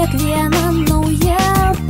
Kiekviena nauja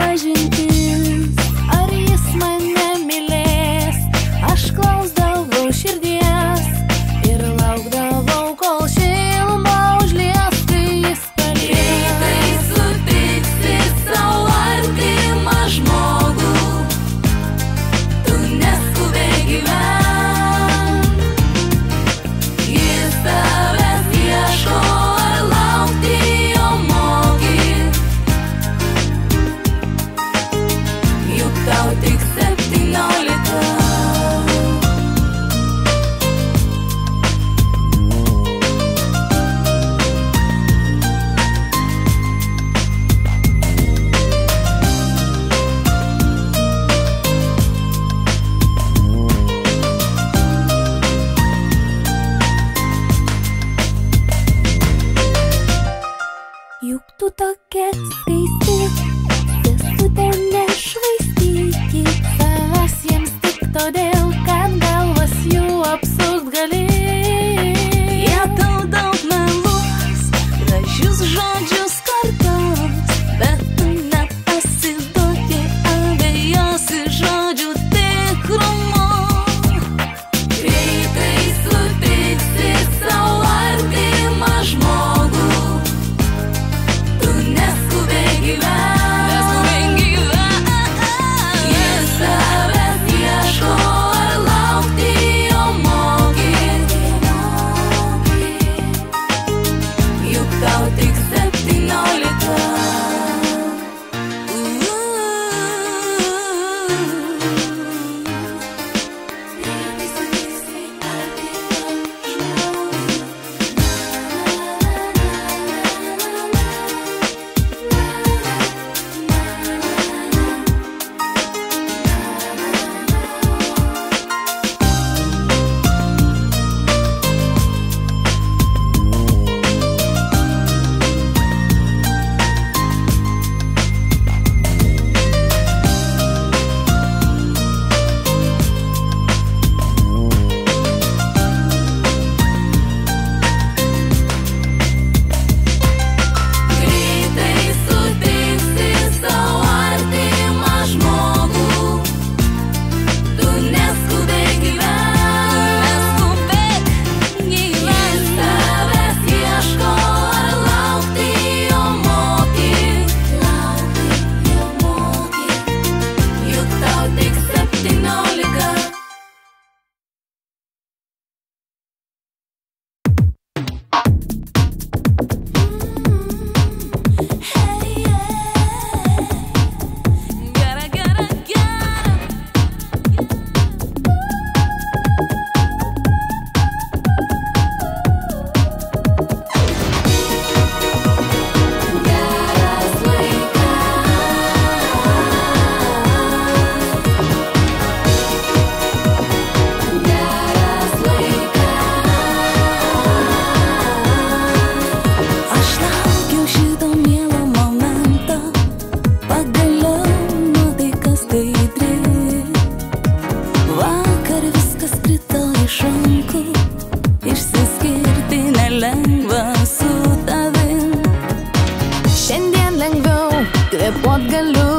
Kvėpuot galiu,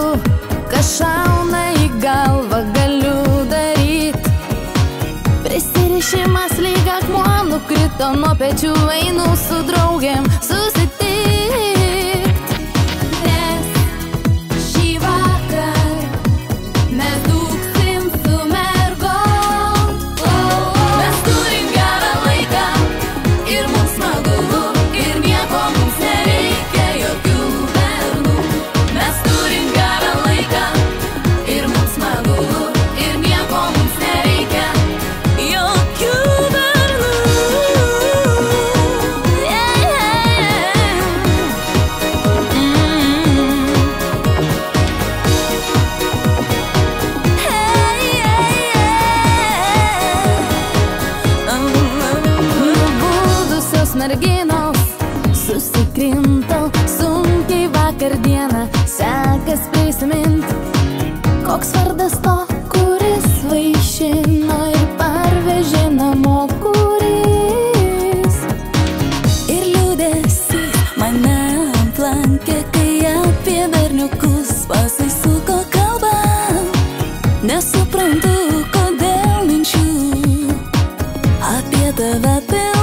kas šauna į galvą, galiu daryt. Prisirišimas lyg akmuo, nukrito nuo pečių, einu su draugėm susitikt. Nes šį vakar mes dūksim su mergom. Mes turim gerą laiką ir mums smagu, ir nieko mums nereikia, jokių vergų. Mes turim gerą laiką ir mums smagu, ir nieko mums nereikia, jokių vergų. Merginos susikrinto, sunkiai vakar dieną sekas prisimint. Koks vardas to, kuris vaišino ir parvežė namo, kuris? Ir liūdesys mane aplankė, kai apie berniukus pasisuko kalba. Nesuprantu, kodėl minčių apie tave pilna.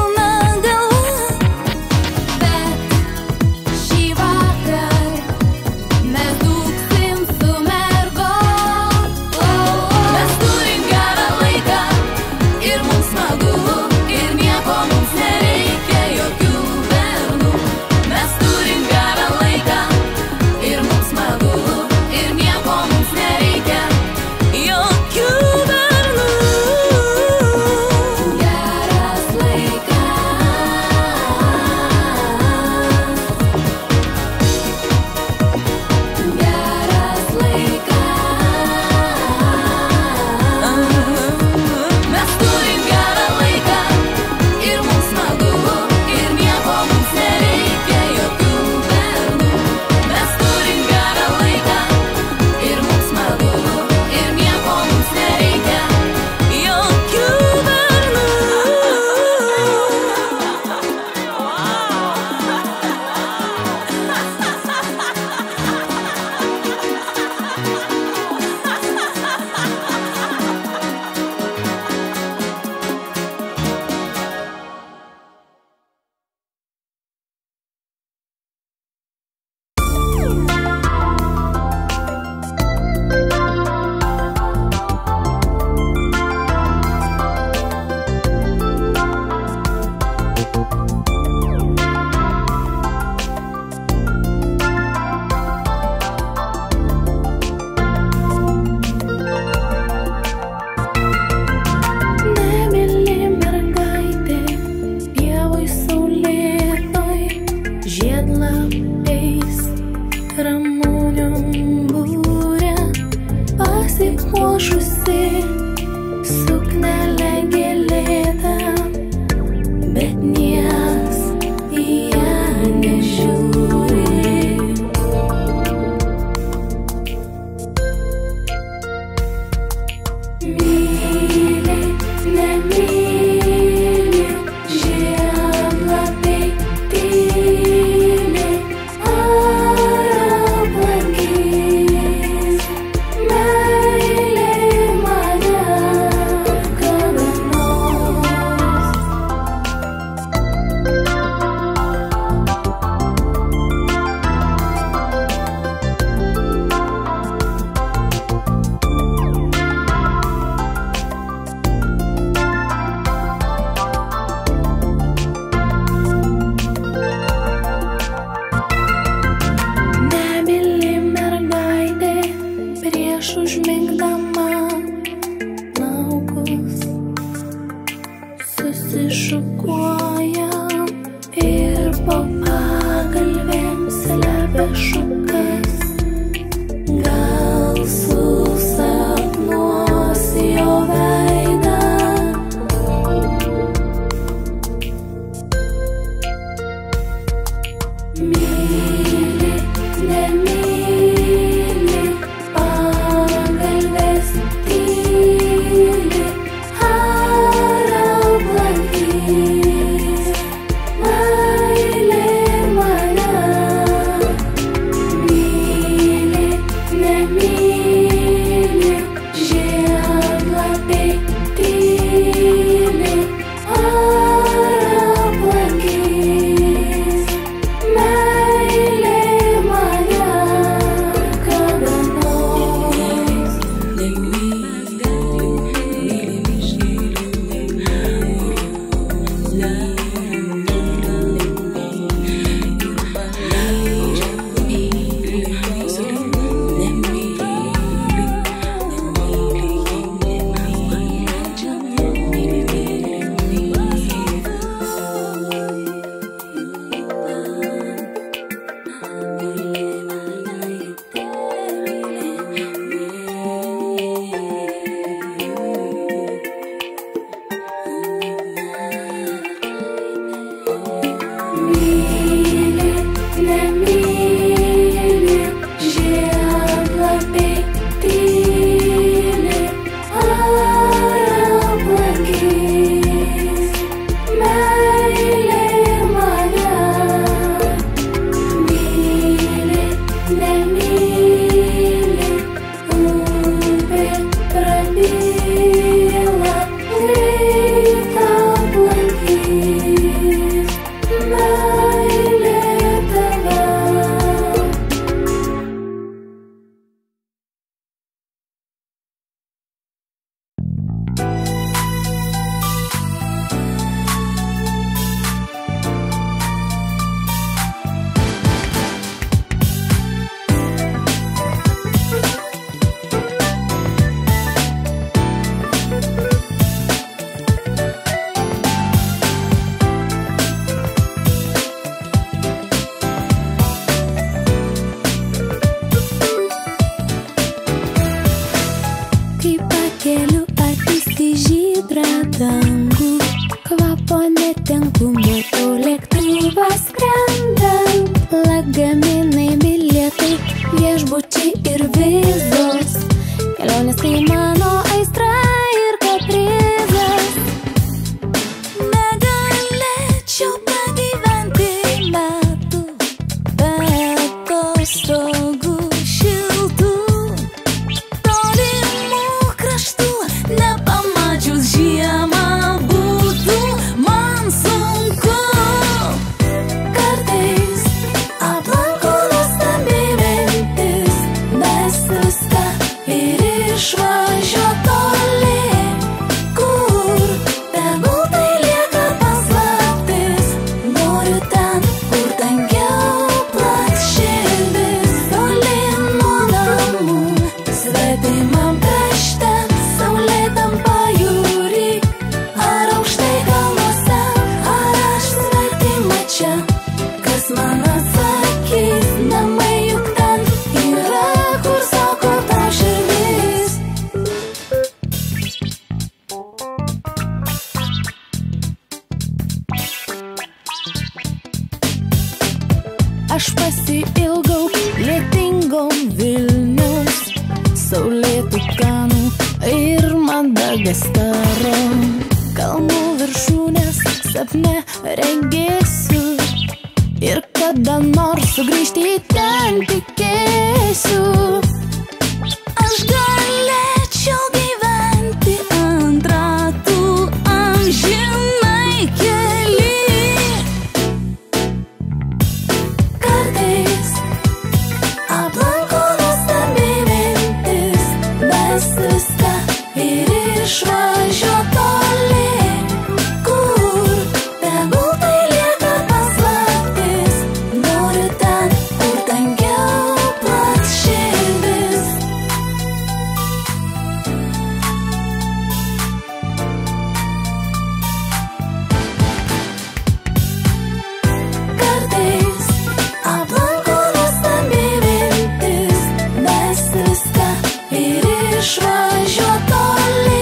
Išvažiuot toli,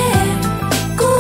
kur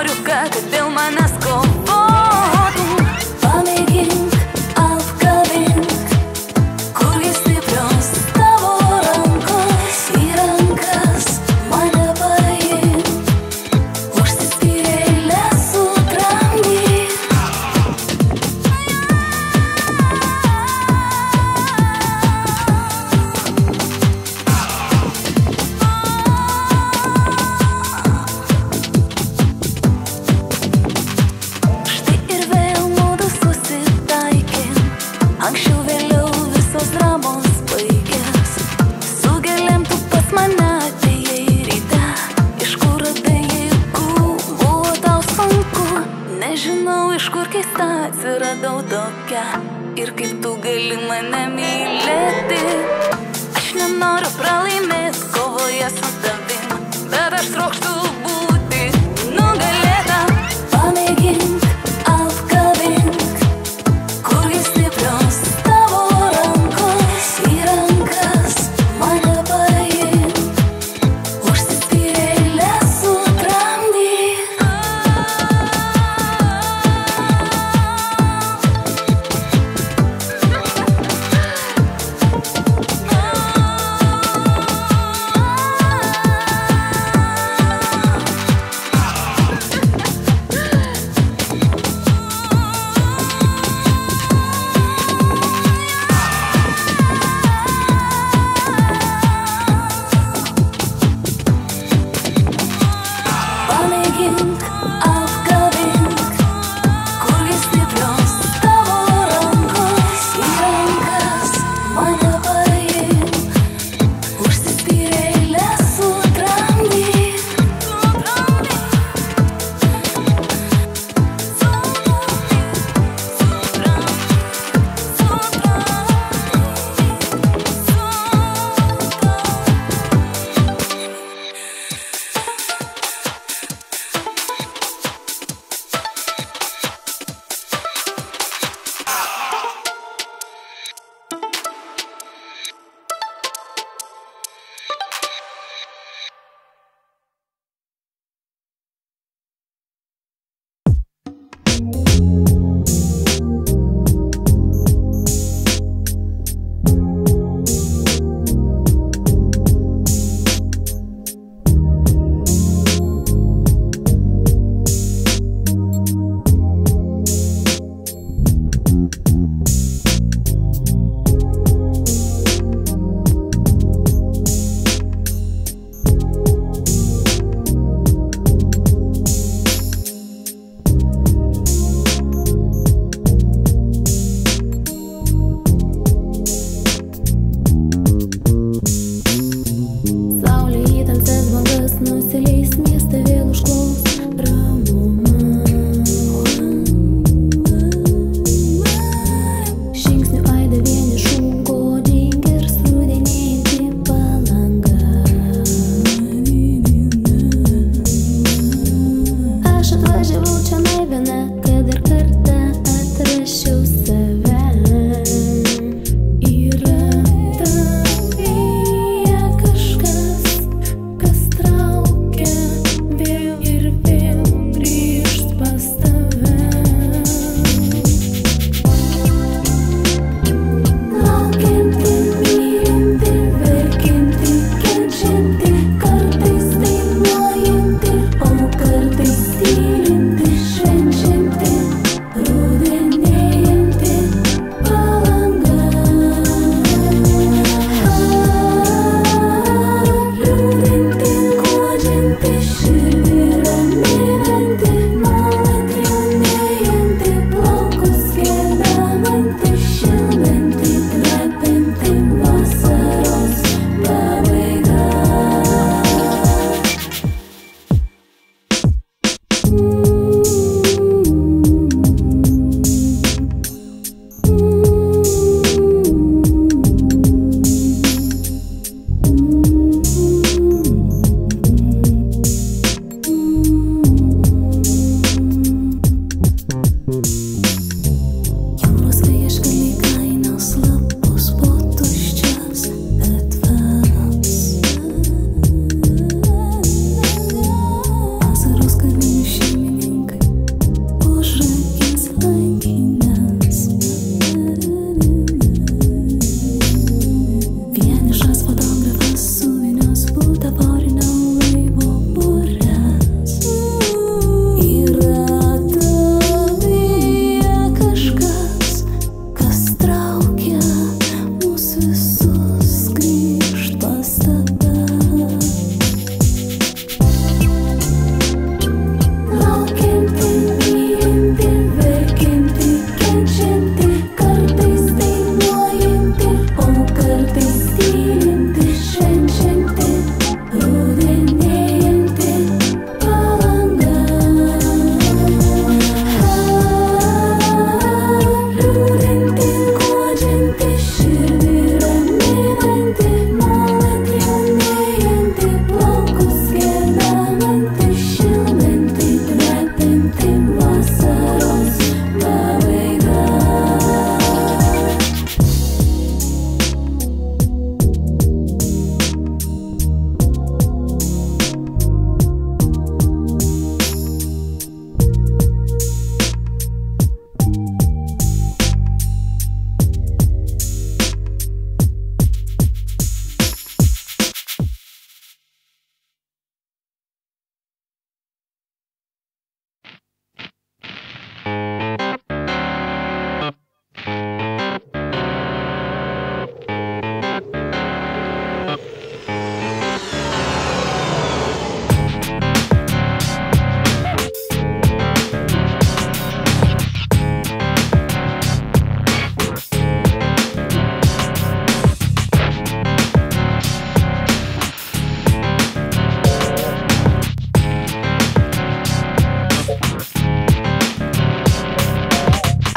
noriu, kad dėl manęs kovotų. Pamėgink, apkabink, kur jis stiprios tavo rankos. Į rankas mane paimk, užsispyrėlę sutramdyk. Anksčiau vėliau visos dramos baigės. Su gėlėm tu pas mane atėjai ryte. Iš kur atėjai jėgų, buvo tau sunku. Nežinau, iš kur keista atsiradau tokia. Ir kaip tu gali mane mylėti. Aš nenoriu pralaimėti kovoje su tavim, bet aš trokštu būti nugalėta. Pamėgink, apkabink,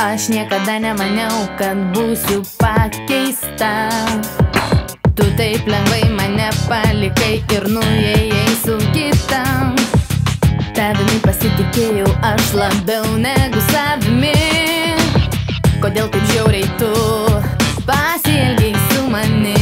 Aš niekada nemaniau, kad būsiu pakeista. Tu taip lengvai mane palikai ir nuėjai su kita. Tavimi pasitikėjau aš labiau negu savimi. Kodėl taip žiauriai tu pasielgei su manim?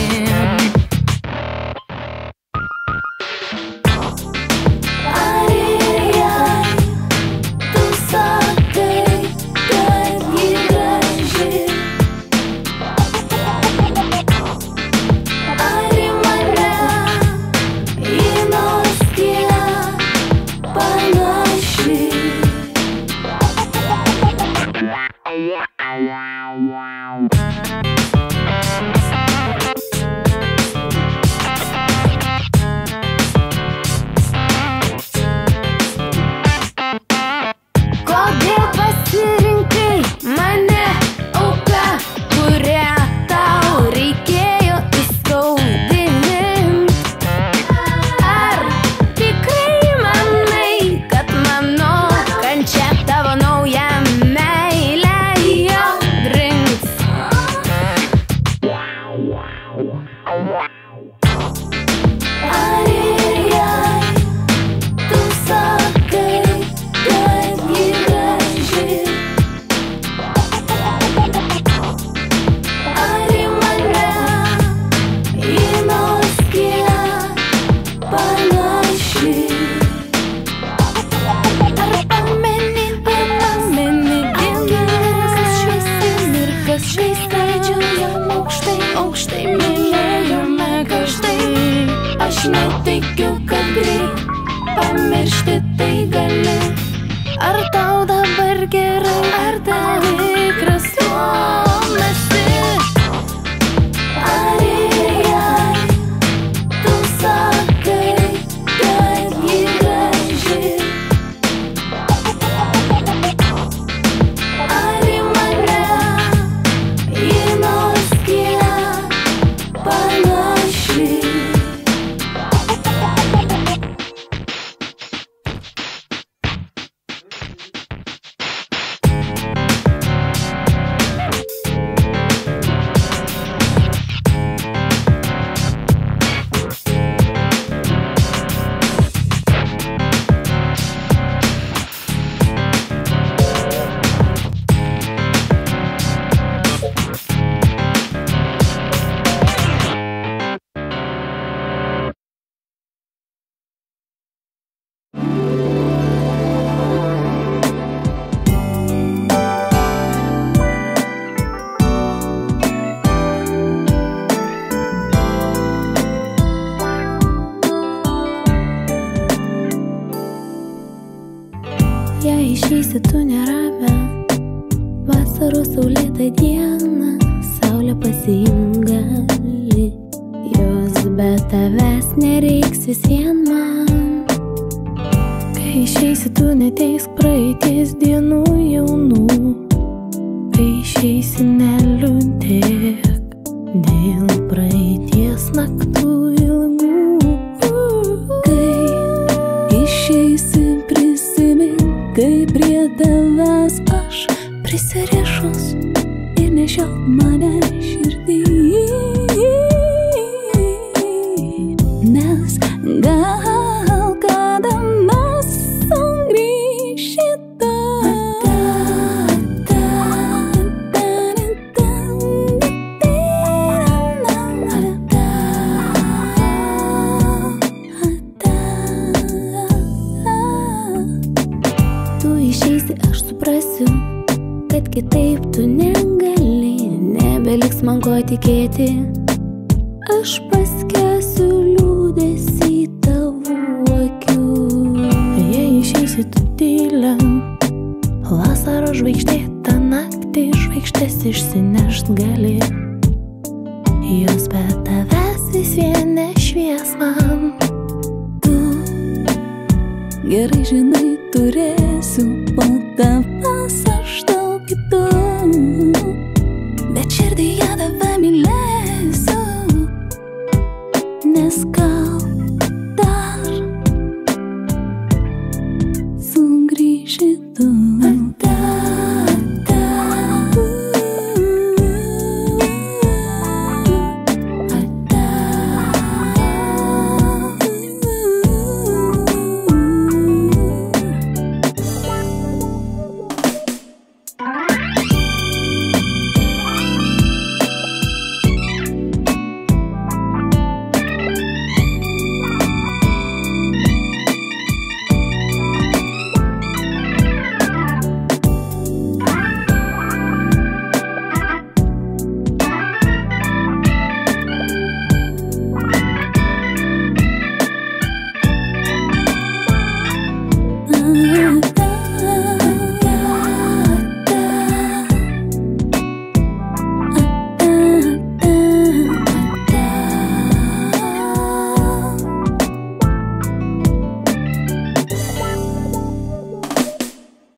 Gal dar sugrįši tu.